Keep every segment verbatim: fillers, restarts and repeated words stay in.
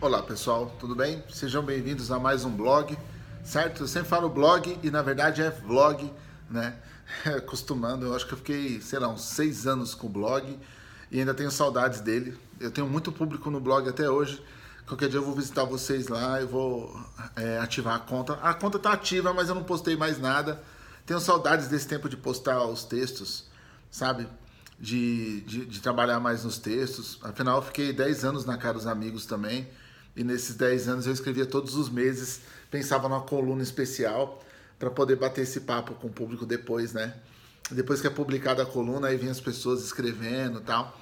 Olá pessoal, tudo bem? Sejam bem-vindos a mais um blog, certo? Eu sempre falo blog e na verdade é vlog, né? Acostumando, eu acho que eu fiquei, sei lá, uns seis anos com o blog e ainda tenho saudades dele. Eu tenho muito público no blog até hoje. Qualquer dia eu vou visitar vocês lá, eu vou é, ativar a conta. A conta tá ativa, mas eu não postei mais nada. Tenho saudades desse tempo de postar os textos, sabe? De, de, de trabalhar mais nos textos. Afinal, eu fiquei dez anos na Caros Amigos também. E nesses dez anos eu escrevia todos os meses, pensava numa coluna especial para poder bater esse papo com o público depois, né? Depois que é publicada a coluna, aí vem as pessoas escrevendo e tal.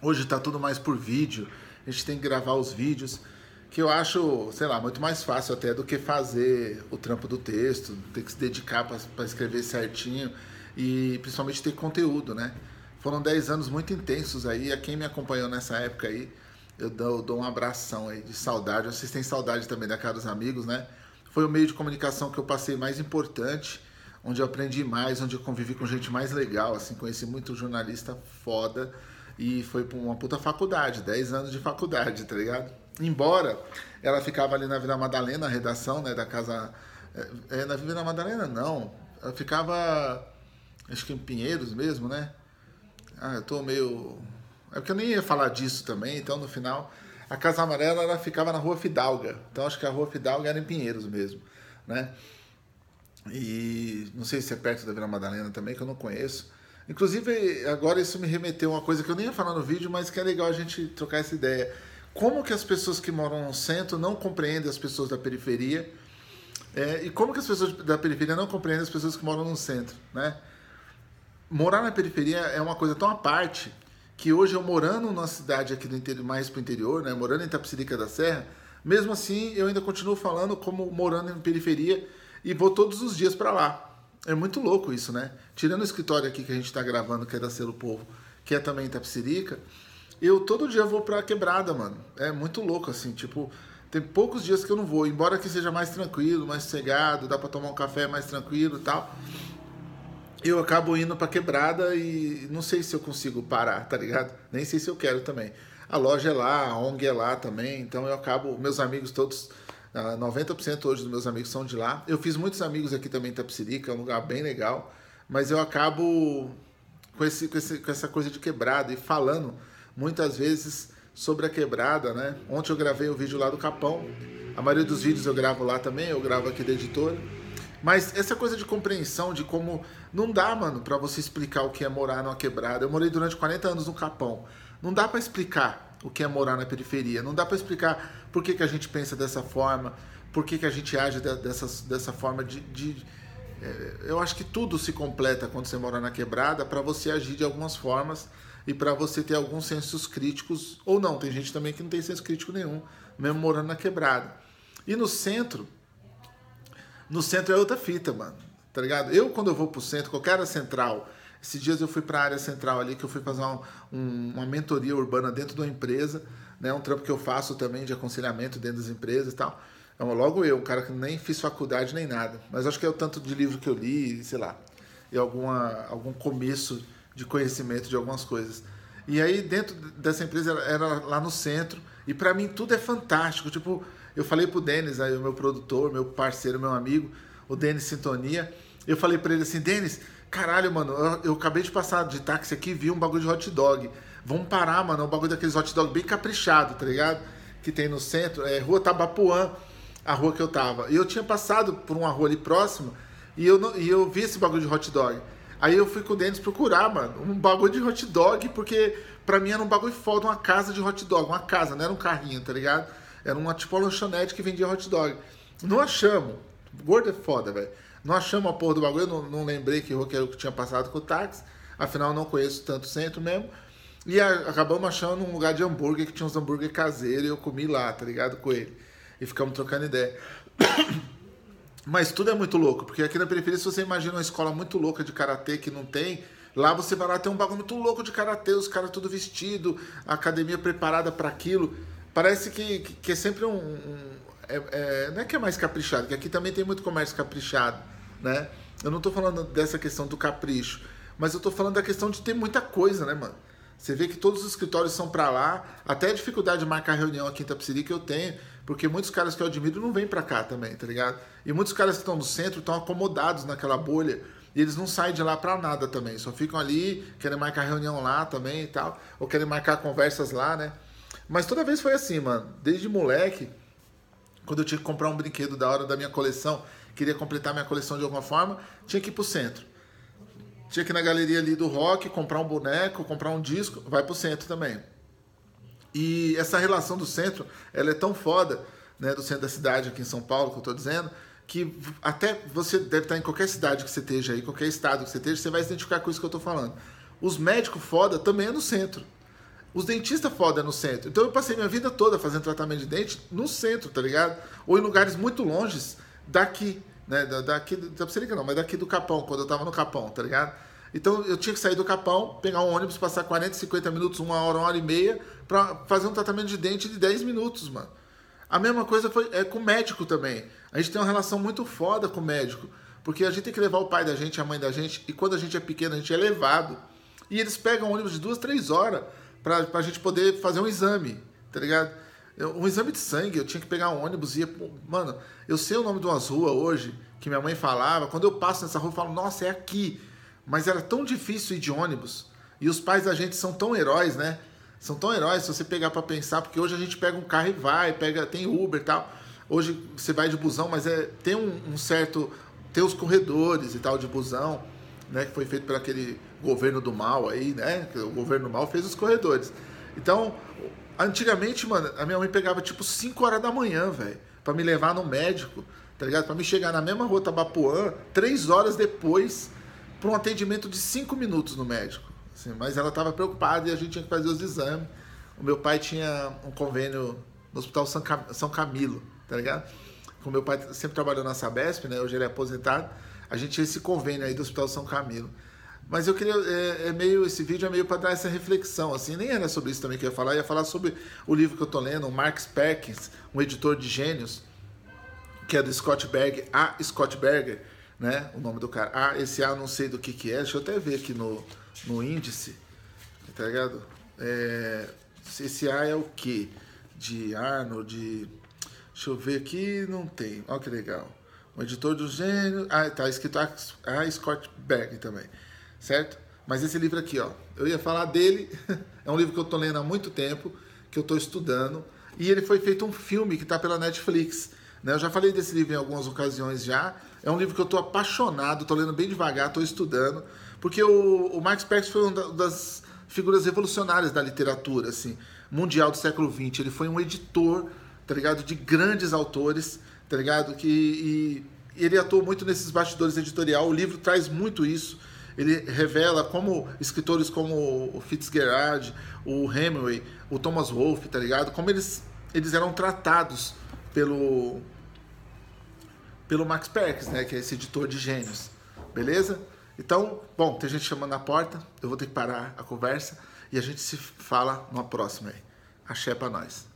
Hoje tá tudo mais por vídeo, a gente tem que gravar os vídeos, que eu acho, sei lá, muito mais fácil até do que fazer o trampo do texto, ter que se dedicar para escrever certinho e principalmente ter conteúdo, né? Foram dez anos muito intensos aí, a quem me acompanhou nessa época aí, Eu dou, eu dou um abração aí de saudade. Vocês têm saudade também da Caros Amigos, né? Foi o meio de comunicação que eu passei mais importante, onde eu aprendi mais, onde eu convivi com gente mais legal, assim, conheci muito jornalista foda e foi pra uma puta faculdade, dez anos de faculdade, tá ligado? Embora ela ficava ali na Vila Madalena, a redação, né, da casa... É, na Vila Madalena, não. Ela ficava, acho que em Pinheiros mesmo, né? Ah, eu tô meio... É porque eu nem ia falar disso também, então no final... A Casa Amarela, ela ficava na Rua Fidalga. Então acho que a Rua Fidalga era em Pinheiros mesmo, né? E não sei se é perto da Vila Madalena também, que eu não conheço. Inclusive, agora isso me remeteu a uma coisa que eu nem ia falar no vídeo, mas que é legal a gente trocar essa ideia. Como que as pessoas que moram no centro não compreendem as pessoas da periferia? É, e como que as pessoas da periferia não compreendem as pessoas que moram no centro, né? Morar na periferia é uma coisa tão à parte... que hoje eu morando numa cidade aqui do interior, mais pro interior, né, morando em Itapecerica da Serra, mesmo assim eu ainda continuo falando como morando em periferia e vou todos os dias para lá. É muito louco isso, né? Tirando o escritório aqui que a gente está gravando, que é da Selo Povo, que é também em Itapecerica, eu todo dia vou para quebrada, mano. É muito louco, assim, tipo, tem poucos dias que eu não vou, embora que seja mais tranquilo, mais sossegado, dá para tomar um café mais tranquilo e tal. Eu acabo indo pra quebrada e não sei se eu consigo parar, tá ligado? Nem sei se eu quero também. A loja é lá, a ONG é lá também, então eu acabo... Meus amigos todos, noventa por cento hoje dos meus amigos são de lá. Eu fiz muitos amigos aqui também em Itapecerica, é um lugar bem legal. Mas eu acabo com, esse, com, esse, com essa coisa de quebrada e falando muitas vezes sobre a quebrada, né? Ontem eu gravei o vídeo lá do Capão. A maioria dos vídeos eu gravo lá também, eu gravo aqui da editora. Mas essa coisa de compreensão, de como... Não dá, mano, pra você explicar o que é morar numa quebrada. Eu morei durante quarenta anos no Capão. Não dá pra explicar o que é morar na periferia. Não dá pra explicar por que, que a gente pensa dessa forma, por que, que a gente age de, dessa, dessa forma de... de é, eu acho que tudo se completa quando você mora na quebrada pra você agir de algumas formas e pra você ter alguns sensos críticos. Ou não, tem gente também que não tem senso crítico nenhum, mesmo morando na quebrada. E no centro... No centro é outra fita, mano, tá ligado? Eu, quando eu vou pro centro, qualquer área central... Esses dias eu fui pra área central ali, que eu fui fazer um, um, uma mentoria urbana dentro de uma empresa, né? Um trampo que eu faço também de aconselhamento dentro das empresas e tal. É uma, logo eu, um cara que nem fiz faculdade nem nada. Mas acho que é o tanto de livro que eu li, sei lá. E alguma, algum começo de conhecimento de algumas coisas. E aí, dentro dessa empresa, era lá no centro. E pra mim, tudo é fantástico, tipo... Eu falei pro Denis, aí o meu produtor, meu parceiro, meu amigo, o Denis Sintonia. Eu falei pra ele assim, Denis, caralho, mano, eu, eu acabei de passar de táxi aqui e vi um bagulho de hot dog. Vamos parar, mano, um bagulho daqueles hot dog bem caprichado, tá ligado? Que tem no centro, é Rua Tabapuã, a rua que eu tava. E eu tinha passado por uma rua ali próxima e eu, não, e eu vi esse bagulho de hot dog. Aí eu fui com o Denis procurar, mano, um bagulho de hot dog, porque pra mim era um bagulho foda, uma casa de hot dog, uma casa, não era um carrinho, tá ligado? Era uma tipo uma lanchonete que vendia hot dog. Não achamos. Gordo é foda, velho. Não achamos a porra do bagulho. Eu não, não lembrei que eu tinha passado com o táxi. Afinal, não conheço tanto centro mesmo. E a, acabamos achando um lugar de hambúrguer que tinha uns hambúrguer caseiro. E eu comi lá, tá ligado? Com ele. E ficamos trocando ideia. Mas tudo é muito louco. Porque aqui na periferia, se você imagina uma escola muito louca de karatê que não tem... Lá você vai lá, tem um bagulho muito louco de karatê. Os caras tudo vestido. A academia preparada para aquilo. Parece que, que, que é sempre um... um é, é, não é que é mais caprichado, que aqui também tem muito comércio caprichado, né? Eu não tô falando dessa questão do capricho, mas eu tô falando da questão de ter muita coisa, né, mano? Você vê que todos os escritórios são para lá. Até a dificuldade de marcar reunião aqui em Itapecerica que eu tenho, porque muitos caras que eu admiro não vêm para cá também, tá ligado? E muitos caras que estão no centro estão acomodados naquela bolha e eles não saem de lá para nada também. Só ficam ali, querem marcar reunião lá também e tal, ou querem marcar conversas lá, né? Mas toda vez foi assim, mano. Desde moleque, quando eu tinha que comprar um brinquedo da hora da minha coleção, queria completar minha coleção de alguma forma, tinha que ir pro centro. Tinha que ir na galeria ali do rock, comprar um boneco, comprar um disco, vai pro centro também. E essa relação do centro, ela é tão foda, né, do centro da cidade aqui em São Paulo, que eu tô dizendo, que até você deve estar em qualquer cidade que você esteja aí, qualquer estado que você esteja, você vai se identificar com isso que eu tô falando. Os médicos foda também é no centro. Os dentistas foda é no centro. Então eu passei minha vida toda fazendo tratamento de dente no centro, tá ligado? Ou em lugares muito longes daqui, né? Daqui, não sei se não, mas daqui do Capão, quando eu tava no Capão, tá ligado? Então eu tinha que sair do Capão, pegar um ônibus, passar quarenta, cinquenta minutos, uma hora, uma hora e meia, pra fazer um tratamento de dente de dez minutos, mano. A mesma coisa foi, é com o médico também. A gente tem uma relação muito foda com o médico, porque a gente tem que levar o pai da gente, a mãe da gente, e quando a gente é pequeno, a gente é levado. E eles pegam um ônibus de duas, três horas, Pra, pra gente poder fazer um exame, tá ligado? Eu, um exame de sangue, eu tinha que pegar um ônibus e ia... Mano, eu sei o nome de umas ruas hoje, que minha mãe falava, quando eu passo nessa rua eu falo, nossa, é aqui. Mas era tão difícil ir de ônibus, e os pais da gente são tão heróis, né? São tão heróis, se você pegar pra pensar, porque hoje a gente pega um carro e vai, pega, tem Uber e tal. Hoje você vai de busão, mas é, tem um, um certo... Tem os corredores e tal de busão, né, que foi feito por aquele governo do mal aí, né? O governo do mal fez os corredores. Então, antigamente, mano, a minha mãe pegava tipo cinco horas da manhã, velho, pra me levar no médico, tá ligado? Pra me chegar na mesma rua Tabapuã, três horas depois, pra um atendimento de cinco minutos no médico. Assim, mas ela tava preocupada e a gente tinha que fazer os exames. O meu pai tinha um convênio no Hospital São Cam... São Camilo, tá ligado? O meu pai sempre trabalhou na Sabesp, né? Hoje ele é aposentado. A gente tinha esse convênio aí do Hospital São Camilo. Mas eu queria, é, é meio, esse vídeo é meio para dar essa reflexão, assim, nem era sobre isso também que eu ia falar, eu ia falar sobre o livro que eu tô lendo, o Max Perkins, um editor de gênios, que é do Scott Berg, a Scott Berg, né, o nome do cara. Ah, esse A não sei do que que é, deixa eu até ver aqui no, no índice, tá ligado? É, esse A é o que? De Arnold, de... deixa eu ver aqui, não tem, olha que legal. O editor do gênio... Ah, tá escrito a, a Scott Berg também, certo? Mas esse livro aqui, ó, eu ia falar dele, é um livro que eu tô lendo há muito tempo, que eu tô estudando, e ele foi feito um filme que tá pela Netflix, né? Eu já falei desse livro em algumas ocasiões já, é um livro que eu tô apaixonado, tô lendo bem devagar, tô estudando, porque o, o Max Perkins foi uma das figuras revolucionárias da literatura, assim, mundial do século vinte, ele foi um editor, tá ligado, de grandes autores, tá ligado? Que, e, e ele atuou muito nesses bastidores editorial, o livro traz muito isso, ele revela como escritores como o Fitzgerald, o Hemingway, o Thomas Wolfe, tá ligado? Como eles, eles eram tratados pelo, pelo Max Perkins, né? Que é esse editor de gênios, beleza? Então, bom, tem gente chamando na porta, eu vou ter que parar a conversa e a gente se fala numa próxima aí. Axé pra nós.